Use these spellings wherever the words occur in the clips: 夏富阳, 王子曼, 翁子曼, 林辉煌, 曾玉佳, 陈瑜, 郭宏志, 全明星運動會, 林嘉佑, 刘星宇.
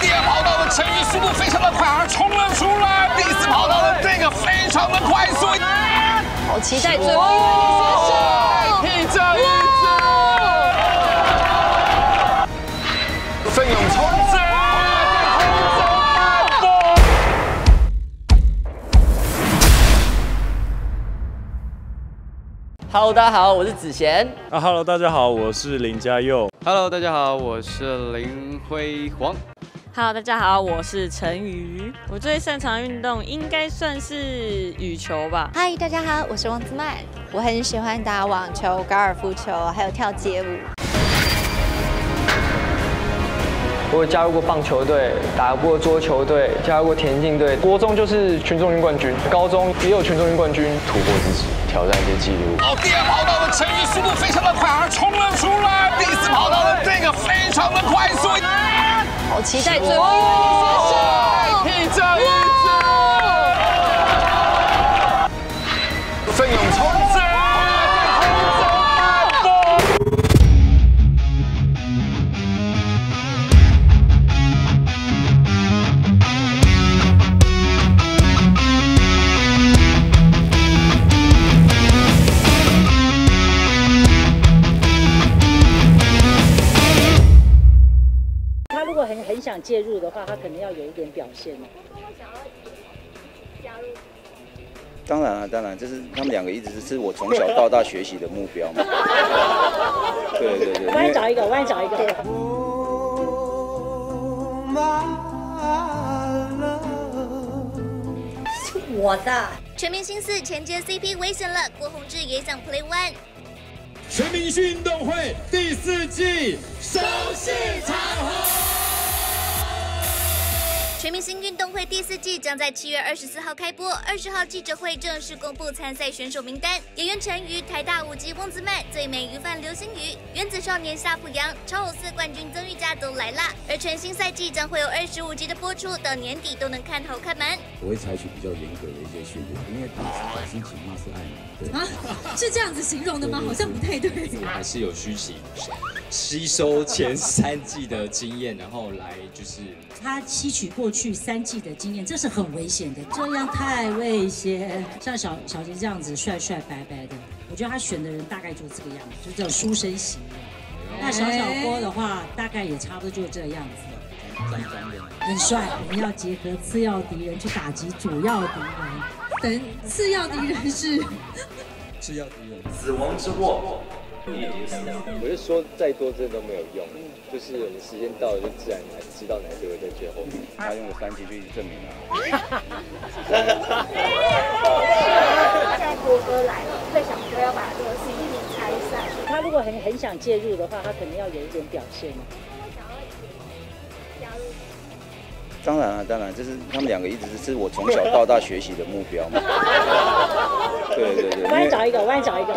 第二跑道的成员速度非常的快，而冲了出来。第四跑道的这个非常的快速，好期待最后一位的选手。 Hello， 大家好，我是子贤。Hello， 大家好，我是林嘉佑。Hello， 大家好，我是林辉煌。Hello， 大家好，我是陈瑜。我最擅长运动应该算是羽球吧。嗨，大家好，我是王子曼。我很喜欢打网球、高尔夫球，还有跳街舞。我有加入过棒球队，打过桌球队，加入过田径队。国中就是群众运冠军，高中也有群众运冠军，突破自己。 挑战一些纪录。哦，第二跑道的成员速度非常的快，而冲了出来。第四跑道的这个非常的快速，好期待最后一位的选手。奋勇冲刺！很想介入的话，他可能要有一点表现。会不会想要加入？当然啊，当然，这是他们两个一直是我从小到大学习的目标嘛。对对对。我帮你找一个，我帮你找一个。是我的。全明星四前接 CP 危险了，郭宏志也想 Play One。全明星运动会第四季收视长虹。 全明星运动会第四季将在7月24号开播，20号记者会正式公布参赛选手名单。演员陈瑜、台大舞姬翁子曼、最美鱼贩刘星宇、原子少年夏富阳、超偶四冠军曾玉佳都来啦。而全新赛季将会有25集的播出，到年底都能看好看满。我会采取比较严格的一些训练，因为当时本身情谊是爱你。对啊，是这样子形容的吗？好像不太对。我还是有吸收前3季的经验，然后来就是他吸取过。 去3季的经验，这是很危险的，这样太危险。像小杰这样子帅帅白白的，我觉得他选的人大概就这个样子，就叫书生型的。那小小郭的话，大概也差不多就这样子，很帅。我们要结合次要敌人去打击主要敌人。等次要敌人是次要敌人，死亡之祸。 我就说再多这都没有用，就是我们时间到了就自然知道哪队会在最后面。他用了3集就已经证明了。现在国歌来了，会想说要把这个事情拆散。他如果很想介入的话，他可能要有一点表现。他想要加入？当然啊，当然，这是他们两个一直是我从小到大学习的目标嘛。对对对。我帮你找一个，我帮你找一个。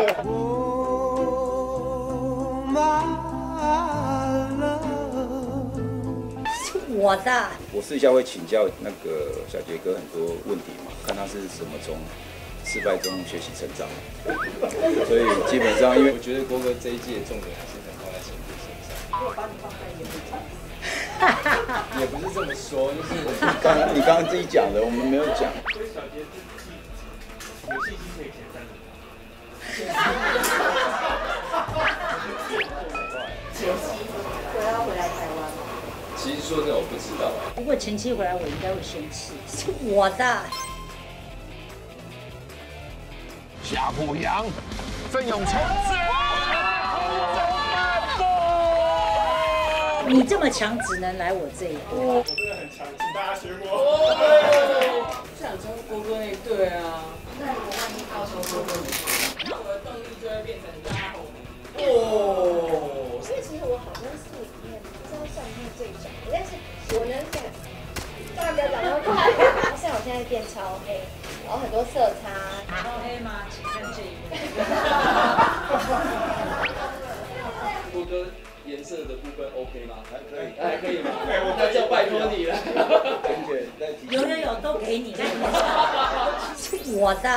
是我的。我私底下会请教那个小杰哥很多问题嘛，看他是什么从失败中学习成长。所以基本上，因为我觉得郭哥这一季的重点还是能放在前辈身上。我把你放在眼里。也不是这么说，就是我你刚刚自己讲的，我们没有讲。所以小杰这游戏已经可以前30名。 我要回来台湾吗？其实说真的，我不知道。如果前期回来，我应该会生气。是我的。夏富阳，奋勇冲刺！你这么强，只能来我这里。我真的很强，请大家学我。是想冲郭哥那队啊。那如果万一到时候郭哥没去，那我的动力就会变成大家哦。 我好像是里面不知道算不算最小的，但是我能想，大家长得快，像我现在变超黑，然后很多色差。超黑吗？请看这一个。郭哥颜色的部分 OK 吗？还可以，还可以吗？那就拜托你了。有有有，都给你。是我的。